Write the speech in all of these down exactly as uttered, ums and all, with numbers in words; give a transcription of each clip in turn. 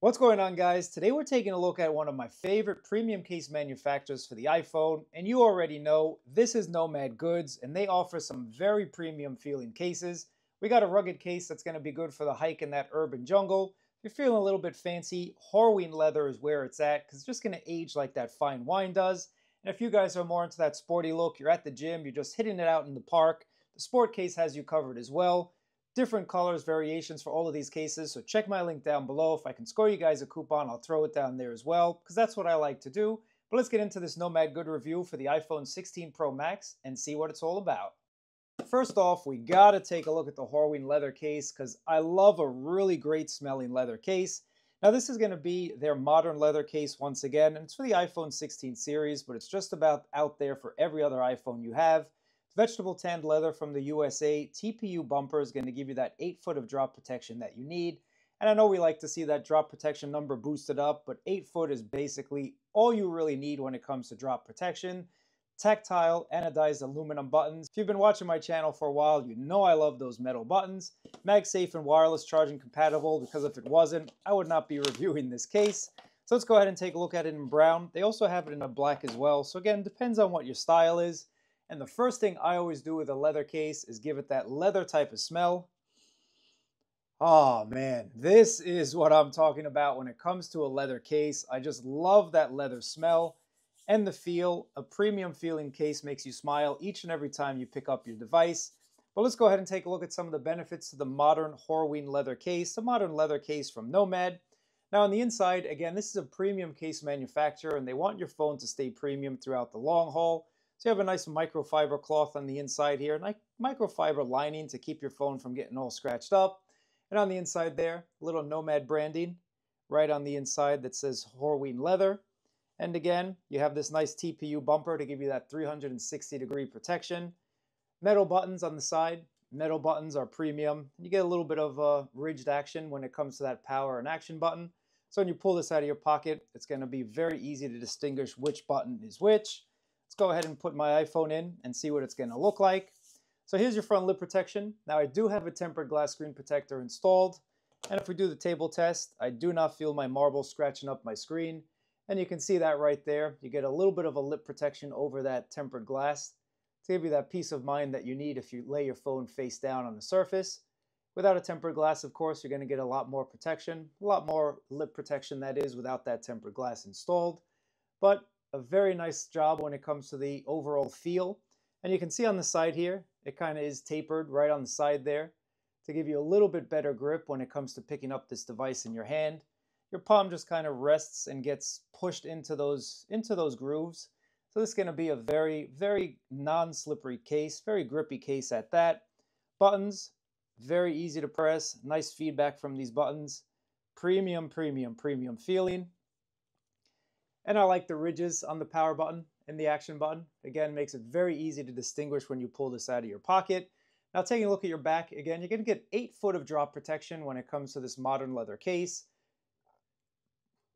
What's going on, guys? Today we're taking a look at one of my favorite premium case manufacturers for the iPhone, and you already know this is Nomad Goods, and they offer some very premium feeling cases. We got a rugged case that's going to be good for the hike in that urban jungle. If you're feeling a little bit fancy, Horween leather is where it's at, because it's just going to age like that fine wine does. And if you guys are more into that sporty look, you're at the gym, you're just hitting it out in the park, the sport case has you covered as well. Different colors, variations for all of these cases, so check my link down below. If I can score you guys a coupon, I'll throw it down there as well, because that's what I like to do. But let's get into this Nomad Good review for the iPhone sixteen Pro Max and see what it's all about. First off, we gotta take a look at the Horween leather case, because I love a really great smelling leather case. Now this is going to be their modern leather case once again, and it's for the iPhone sixteen series, but it's just about out there for every other iPhone you have. Vegetable tanned leather from the U S A, T P U bumper is going to give you that eight foot of drop protection that you need. And I know we like to see that drop protection number boosted up, but eight foot is basically all you really need when it comes to drop protection. Tactile anodized aluminum buttons. If you've been watching my channel for a while, you know I love those metal buttons. MagSafe and wireless charging compatible, because if it wasn't, I would not be reviewing this case. So let's go ahead and take a look at it in brown. They also have it in a black as well. So again, depends on what your style is. And the first thing I always do with a leather case is give it that leather type of smell. Oh man, this is what I'm talking about when it comes to a leather case. I just love that leather smell and the feel. A premium feeling case makes you smile each and every time you pick up your device. But let's go ahead and take a look at some of the benefits to the modern Horween leather case, the modern leather case from Nomad. Now on the inside, again, this is a premium case manufacturer, and they want your phone to stay premium throughout the long haul. So you have a nice microfiber cloth on the inside here, and microfiber lining to keep your phone from getting all scratched up. And on the inside there, a little Nomad branding right on the inside that says Horween leather. And again, you have this nice T P U bumper to give you that three hundred sixty degree protection. Metal buttons on the side. Metal buttons are premium. You get a little bit of uh, ridged action when it comes to that power and action button. So when you pull this out of your pocket, it's going to be very easy to distinguish which button is which. Let's go ahead and put my iPhone in and see what it's going to look like. So here's your front lip protection. Now I do have a tempered glass screen protector installed. And if we do the table test, I do not feel my marble scratching up my screen. And you can see that right there. You get a little bit of a lip protection over that tempered glass to give you that peace of mind that you need if you lay your phone face down on the surface. Without a tempered glass, of course, you're going to get a lot more protection, a lot more lip protection that is without that tempered glass installed. But a very nice job when it comes to the overall feel. And you can see on the side here, it kind of is tapered right on the side there to give you a little bit better grip when it comes to picking up this device in your hand. Your palm just kind of rests and gets pushed into those into those grooves. So this is going to be a very, very non-slippery case, very grippy case at that. Buttons, very easy to press, nice feedback from these buttons. Premium, premium, premium feeling. And I like the ridges on the power button and the action button. Again, makes it very easy to distinguish when you pull this out of your pocket. Now taking a look at your back, again, you're going to get eight foot of drop protection when it comes to this modern leather case.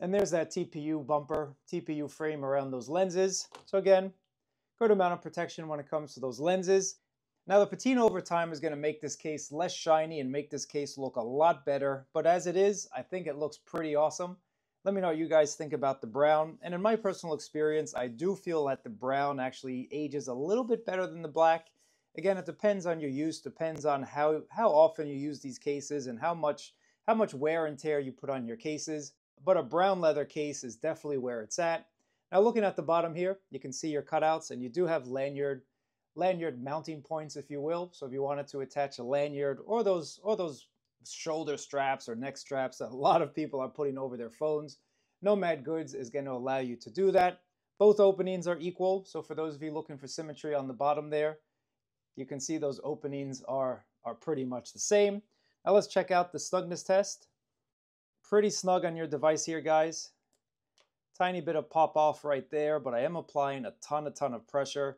And there's that T P U bumper, T P U frame around those lenses. So again, good amount of protection when it comes to those lenses. Now the patina over time is going to make this case less shiny and make this case look a lot better. But as it is, I think it looks pretty awesome. Let me know what you guys think about the brown. And in my personal experience, I do feel that the brown actually ages a little bit better than the black. Again, it depends on your use, depends on how, how often you use these cases and how much, how much wear and tear you put on your cases. But a brown leather case is definitely where it's at. Now looking at the bottom here, you can see your cutouts, and you do have lanyard, lanyard mounting points, if you will. So if you wanted to attach a lanyard or those, or those shoulder straps or neck straps that a lot of people are putting over their phones, Nomad Goods is going to allow you to do that. Both openings are equal, so for those of you looking for symmetry on the bottom there, you can see those openings are, are pretty much the same. Now let's check out the snugness test. Pretty snug on your device here, guys. Tiny bit of pop off right there, but I am applying a ton, a ton of pressure.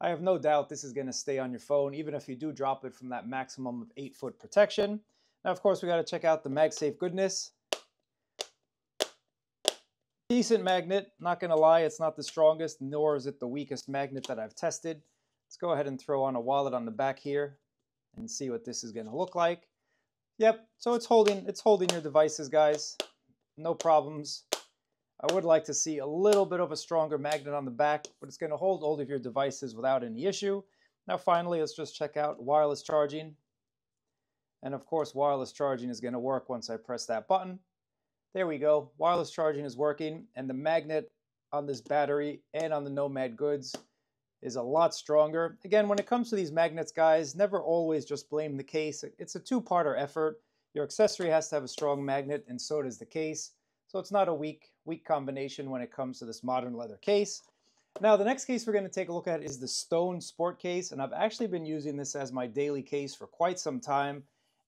I have no doubt this is going to stay on your phone, even if you do drop it from that maximum of eight foot protection. Now, of course, we got to check out the MagSafe goodness. Decent magnet, not going to lie, it's not the strongest, nor is it the weakest magnet that I've tested. Let's go ahead and throw on a wallet on the back here and see what this is going to look like. Yep, so it's holding, it's holding your devices, guys. no problems. I would like to see a little bit of a stronger magnet on the back, but it's going to hold all of your devices without any issue. Now finally, let's just check out wireless charging. And of course, wireless charging is going to work once I press that button. There we go. Wireless charging is working, and the magnet on this battery and on the Nomad Goods is a lot stronger. Again, when it comes to these magnets, guys, never always just blame the case. It's a two-parter effort. Your accessory has to have a strong magnet, and so does the case. So it's not a weak, weak combination when it comes to this modern leather case. Now, the next case we're going to take a look at is the Stone Sport Case, and I've actually been using this as my daily case for quite some time,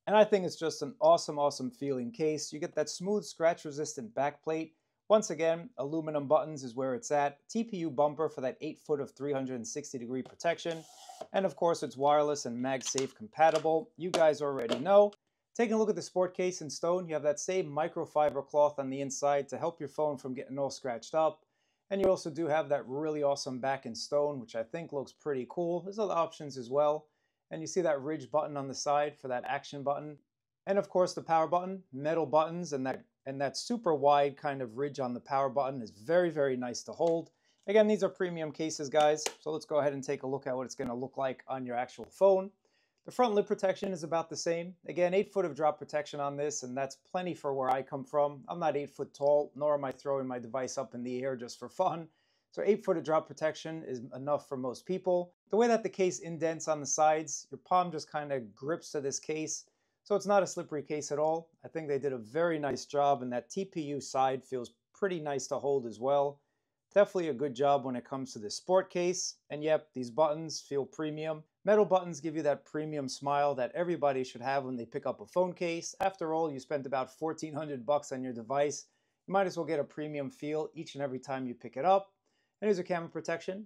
and I think it's just an awesome, awesome feeling case. You get that smooth, scratch-resistant backplate. Once again, aluminum buttons is where it's at. T P U bumper for that eight foot of three hundred sixty degree protection, and of course, it's wireless and MagSafe compatible. You guys already know. Taking a look at the Sport Case in stone, you have that same microfiber cloth on the inside to help your phone from getting all scratched up. And you also do have that really awesome back in stone, which I think looks pretty cool. There's other options as well. And you see that ridge button on the side for that action button. And of course the power button, metal buttons, and that, and that super wide kind of ridge on the power button is very, very nice to hold. Again, these are premium cases, guys. So let's go ahead and take a look at what it's going to look like on your actual phone. The front lip protection is about the same. Again, eight foot of drop protection on this, and that's plenty for where I come from. I'm not eight foot tall, nor am I throwing my device up in the air just for fun. So eight foot of drop protection is enough for most people. The way that the case indents on the sides, your palm just kind of grips to this case. So it's not a slippery case at all. I think they did a very nice job, and that T P U side feels pretty nice to hold as well. Definitely a good job when it comes to this Sport Case. And yep, these buttons feel premium. Metal buttons give you that premium smile that everybody should have when they pick up a phone case. After all, you spent about fourteen hundred bucks on your device. You might as well get a premium feel each and every time you pick it up. And here's your camera protection.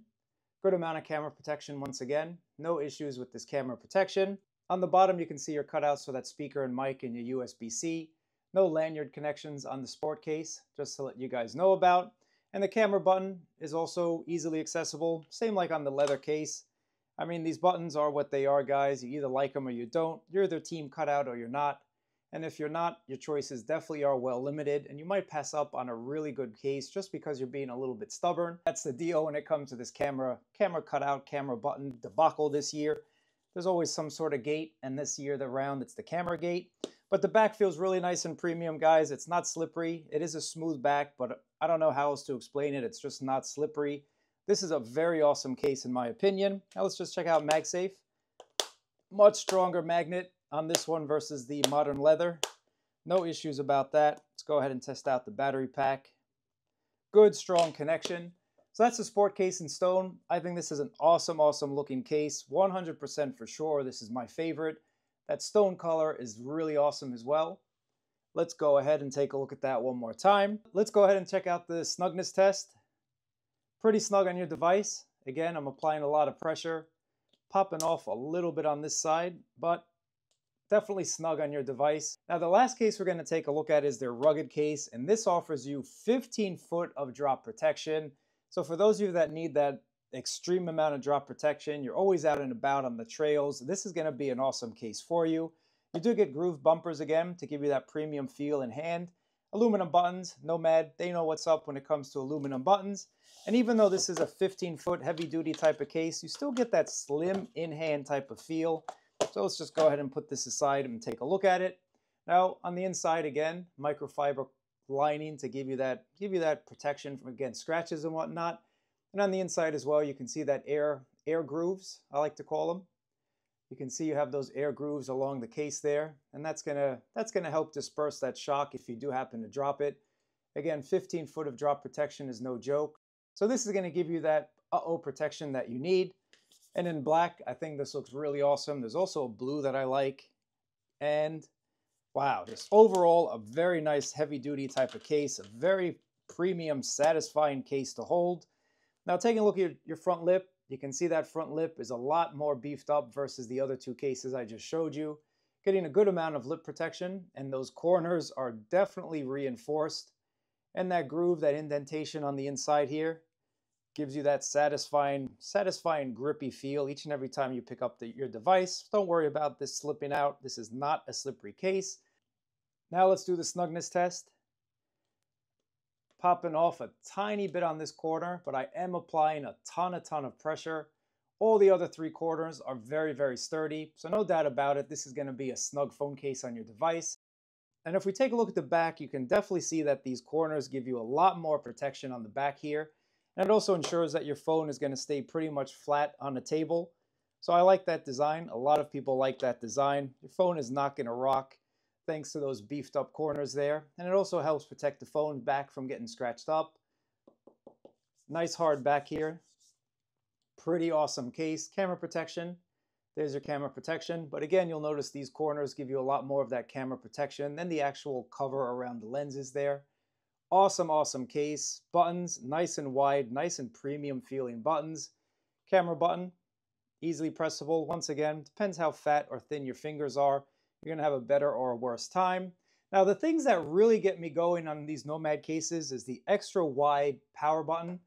Good amount of camera protection once again. No issues with this camera protection. On the bottom, you can see your cutouts for that speaker and mic and your U S B C. No lanyard connections on the Sport Case, just to let you guys know about. And the camera button is also easily accessible, same like on the leather case. I mean, these buttons are what they are, guys. You either like them or you don't. You're either team cutout or you're not. And if you're not, your choices definitely are well limited, and you might pass up on a really good case just because you're being a little bit stubborn. That's the deal when it comes to this camera, camera cutout, camera button debacle this year. There's always some sort of gate, and this year around it's the camera gate. But the back feels really nice and premium, guys. It's not slippery. It is a smooth back, but I don't know how else to explain it. It's just not slippery. This is a very awesome case in my opinion. Now let's just check out MagSafe. Much stronger magnet on this one versus the modern leather. No issues about that. Let's go ahead and test out the battery pack. Good, strong connection. So that's the Sport Case in stone. I think this is an awesome, awesome looking case. one hundred percent for sure. This is my favorite. That stone color is really awesome as well. Let's go ahead and take a look at that one more time. Let's go ahead and check out the snugness test. Pretty snug on your device. Again, I'm applying a lot of pressure, popping off a little bit on this side, but definitely snug on your device. Now, the last case we're going to take a look at is their rugged case, and this offers you fifteen foot of drop protection. So for those of you that need that extreme amount of drop protection, you're always out and about on the trails, this is going to be an awesome case for you. You do get groove bumpers again to give you that premium feel in hand. Aluminum buttons, Nomad, they know what's up when it comes to aluminum buttons. And even though this is a fifteen foot heavy duty type of case, you still get that slim in hand type of feel. So let's just go ahead and put this aside and take a look at it. Now on the inside again, microfiber lining to give you that, give you that protection from against scratches and whatnot. And on the inside as well, you can see that air, air grooves, I like to call them. You can see you have those air grooves along the case there, and that's gonna, that's gonna help disperse that shock if you do happen to drop it. Again, fifteen foot of drop protection is no joke. So this is gonna give you that uh-oh protection that you need. And in black, I think this looks really awesome. There's also a blue that I like. And wow, just overall a very nice heavy-duty type of case, a very premium, satisfying case to hold. Now taking a look at your front lip, you can see that front lip is a lot more beefed up versus the other two cases I just showed you. Getting a good amount of lip protection, and those corners are definitely reinforced. And that groove, that indentation on the inside here, gives you that satisfying, satisfying grippy feel each and every time you pick up the, your device. Don't worry about this slipping out. This is not a slippery case. Now let's do the snugness test. popping off a tiny bit on this corner, but I am applying a ton, a ton of pressure. All the other three quarters are very, very sturdy, so no doubt about it, this is going to be a snug phone case on your device. And if we take a look at the back, you can definitely see that these corners give you a lot more protection on the back here. And it also ensures that your phone is going to stay pretty much flat on the table. So I like that design. A lot of people like that design. Your phone is not going to rock thanks to those beefed up corners there. And it also helps protect the phone back from getting scratched up. Nice hard back here. Pretty awesome case. Camera protection. There's your camera protection. But again, you'll notice these corners give you a lot more of that camera protection than the actual cover around the lenses there. Awesome, awesome case. Buttons, nice and wide, nice and premium feeling buttons. Camera button, easily pressable. Once again, depends how fat or thin your fingers are. You're gonna have a better or worse time. Now, the things that really get me going on these Nomad cases is the extra wide power button.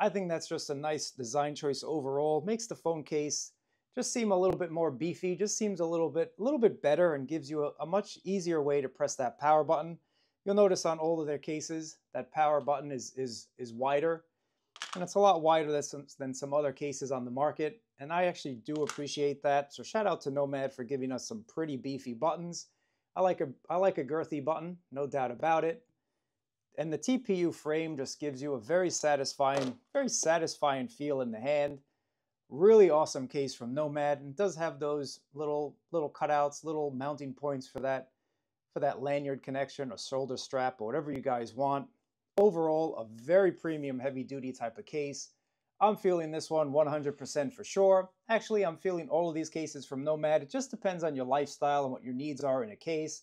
I think that's just a nice design choice overall. Makes the phone case just seem a little bit more beefy, just seems a little bit, a little bit better and gives you a, a much easier way to press that power button. You'll notice on all of their cases that power button is, is, is wider, and it's a lot wider than some, than some other cases on the market, and I actually do appreciate that. So shout out to Nomad for giving us some pretty beefy buttons. I like a, I like a girthy button, no doubt about it. And the T P U frame just gives you a very satisfying, very satisfying feel in the hand. Really awesome case from Nomad, and it does have those little, little cutouts, little mounting points for that for that lanyard connection or shoulder strap or whatever you guys want. Overall, a very premium heavy duty type of case. I'm feeling this one one hundred percent for sure. Actually, I'm feeling all of these cases from Nomad. It just depends on your lifestyle and what your needs are in a case.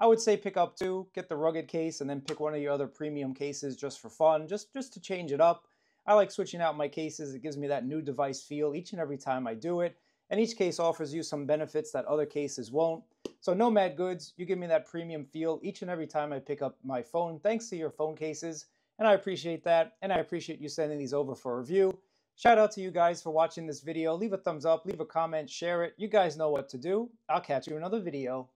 I would say pick up two, get the rugged case, and then pick one of your other premium cases just for fun, just, just to change it up. I like switching out my cases. It gives me that new device feel each and every time I do it. And each case offers you some benefits that other cases won't. So Nomad Goods, you give me that premium feel each and every time I pick up my phone, thanks to your phone cases, and I appreciate that, and I appreciate you sending these over for review. Shout out to you guys for watching this video. Leave a thumbs up, leave a comment, share it. You guys know what to do. I'll catch you in another video.